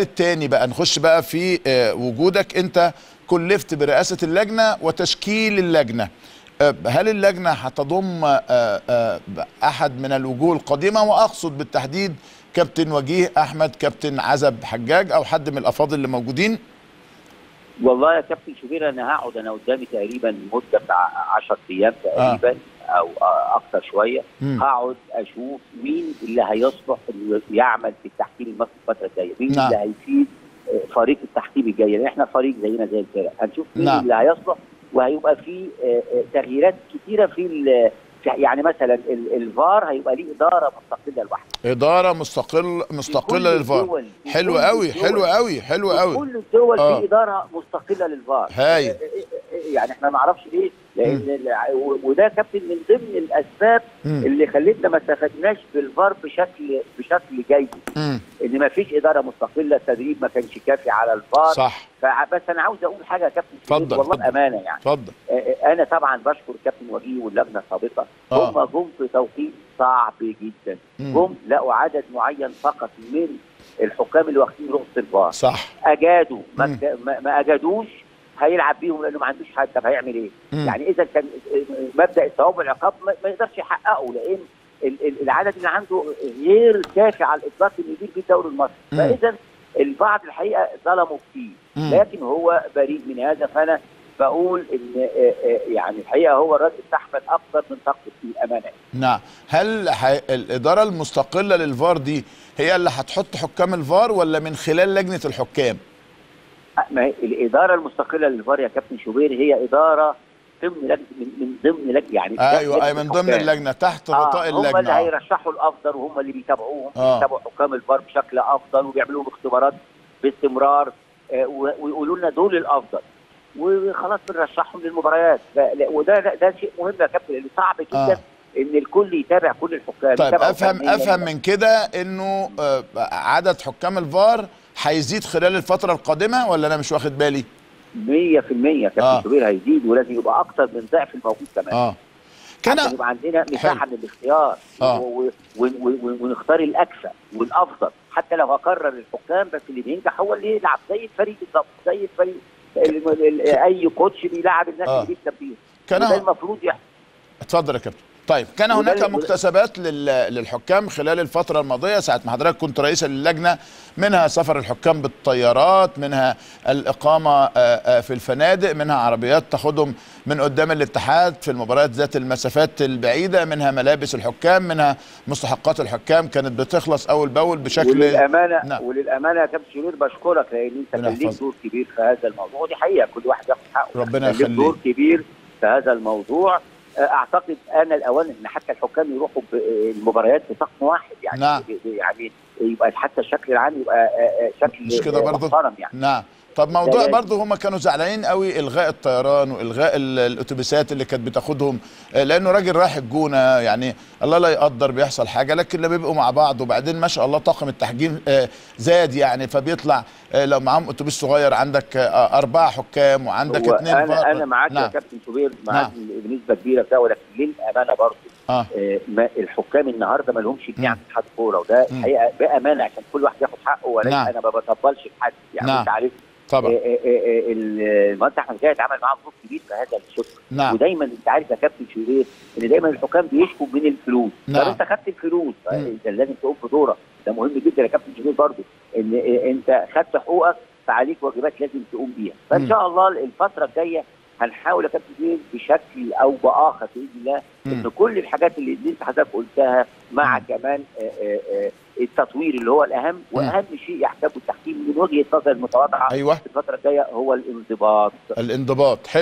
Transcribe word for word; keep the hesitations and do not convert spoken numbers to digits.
التاني بقى نخش بقى في وجودك. انت كلفت برئاسة اللجنة وتشكيل اللجنة، هل اللجنة هتضم احد من الوجوه القديمة، واقصد بالتحديد كابتن وجيه احمد، كابتن عزب حجاج، او حد من الافاضل اللي موجودين؟ والله يا كابتن شوبير انا هقعد انا قدامي تقريبا مده بتاع عشرة ايام تقريبا آه. او اكثر شويه، هقعد اشوف مين اللي هيصلح اللي يعمل في التحكيم المصري الفتره الجايه، مين نعم. اللي هيفيد فريق التحكيم الجاي، لان احنا فريق زينا زي الفرق، هنشوف مين نعم. اللي هيصلح، وهيبقى في تغييرات كثيره في يعني مثلا الفار هيبقى ليه اداره مستقله لوحده، اداره مستقل مستقله للفار. حلو قوي حلو قوي حلو قوي. كل الدول آه. في اداره مستقله للفار، هاي يعني احنا ما نعرفش ليه، لان وده كابتن من ضمن الاسباب م. اللي خلتنا ما استفدناش بالفار بشكل بشكل جيد، ان ما فيش اداره مستقله، التدريب ما كانش كافي على الفار. صح. فبس انا عاوز اقول حاجه يا كابتن اتفضل والله بامانه يعني اتفضل. انا طبعا بشكر كابتن وجيه واللجنه السابقه، آه. هم جم في توقيت صعب جدا، جم لقوا عدد معين فقط من الحكام اللي واخدين رخص الفار. صح. اجادوا ما, ما اجادوش هيلعب بيهم لانه ما عندوش حد، طب هيعمل ايه؟ مم. يعني اذا كان مبدا الثواب والعقاب ما يقدرش يحققه، لان العدد اللي عنده غير كافي على الاطلاق انه يدير بيه الدوري المصري، فاذا البعض الحقيقه ظلموا كتير، لكن هو بريء من هذا. فانا بقول ان يعني الحقيقه هو الراجل استحمل اكثر من طاقته في الامانه. نعم، هل الاداره المستقله للفار دي هي اللي هتحط حكام الفار، ولا من خلال لجنه الحكام؟ ما الاداره المستقله للفار يا كابتن شوبير هي اداره ضمن لجنه من ضمن لجنه يعني ايوه اي من ضمن اللجنه تحت غطاء آه اللجنه. هم اللي هيرشحوا الافضل، وهم اللي بيتابعوهم آه. بيتابعوا حكام الفار بشكل افضل، وبيعملوا لهم اختبارات باستمرار آه ويقولوا لنا دول الافضل، وخلاص بنرشحهم للمباريات. وده ده شيء مهم يا كابتن، اللي صعب جدا آه. ان الكل يتابع كل الحكام. طيب افهم افهم من كده انه عدد حكام الفار هيزيد خلال الفترة القادمة، ولا أنا مش واخد بالي؟ مية في المية يا كابتن شوبير هيزيد، ولازم يبقى أكتر من ضعف الموجود كمان. اه كان يبقى عندنا مساحة من الاختيار آه. و... و... و... ونختار الأكفأ والأفضل، حتى لو هكرر الحكام بس اللي بينجح هو اللي يلعب زي الفريق بالظبط، زي الفريق ال... ال... أي كوتش بيلعب الناس آه. اللي بيكسب بيهم. كان ده المفروض يحصل. اتفضل يا كابتن. طيب كان هناك مكتسبات للحكام خلال الفترة الماضية ساعة ما حضرتك كنت رئيسا للجنة، منها سفر الحكام بالطيارات، منها الإقامة في الفنادق، منها عربيات تاخدهم من قدام الاتحاد في المباريات ذات المسافات البعيدة، منها ملابس الحكام، منها مستحقات الحكام كانت بتخلص أول بأول بشكل. وللأمانة نعم. وللأمانة يا كابتن شرير بشكرك، لأن أنت كان ليك دور كبير في هذا الموضوع، دي حقيقة كل واحد ياخد حقه، ربنا يخليك دور كبير في هذا الموضوع. اعتقد ان الاوان ان حتى الحكام يروحوا المباريات بطقم واحد يعني نعم. يعني يبقى حتى الشكل العام يبقى شكل مش كده برضه يعني. نعم. طب موضوع برضه هم كانوا زعلانين قوي الغاء الطيران والغاء الاتوبيسات اللي كانت بتاخدهم، لانه راجل رايح الجونه يعني الله لا يقدر بيحصل حاجه، لكن لما بيبقوا مع بعض وبعدين ما شاء الله طاقم التحكيم زاد يعني، فبيطلع لو معاهم اتوبيس صغير عندك اربع حكام وعندك اثنين. انا انا معاك نعم. يا كابتن شوبير معاك نعم. بنسبه كبيره في ده، ولكن للامانه برضه آه. الحكام النهارده ما لهمش جنيه عند اتحاد الكوره، وده الحقيقه بامانه عشان كل واحد ياخد حقه، ولكن نعم. انا ما بطبلش بحد يعني نعم. انت عارف طبعا المهندس احمد جاي اتعمل معاه ظروف كبير في هذا الشغل نعم. ودايما انت عارف يا كابتن شرير ان دايما الحكام بيشكوا من الفلوس نعم. طب انت خدت الفلوس انت لازم تقوم في دورك، ده مهم جدا يا كابتن شرير برضه ان انت خدت حقوقك، فعليك واجبات لازم تقوم بيها. فان شاء الله الفتره الجايه هنحاول يا كابتن شرير بشكل او باخر باذن الله ان كل الحاجات اللي انت حضرتك قلتها مع كمان آآ آآ التطوير اللي هو الاهم، واهم شيء يحتاجه التحكيم من وجهه نظر المتواضعه أيوة. الفتره الجايه هو الانضباط. الانضباط حلو.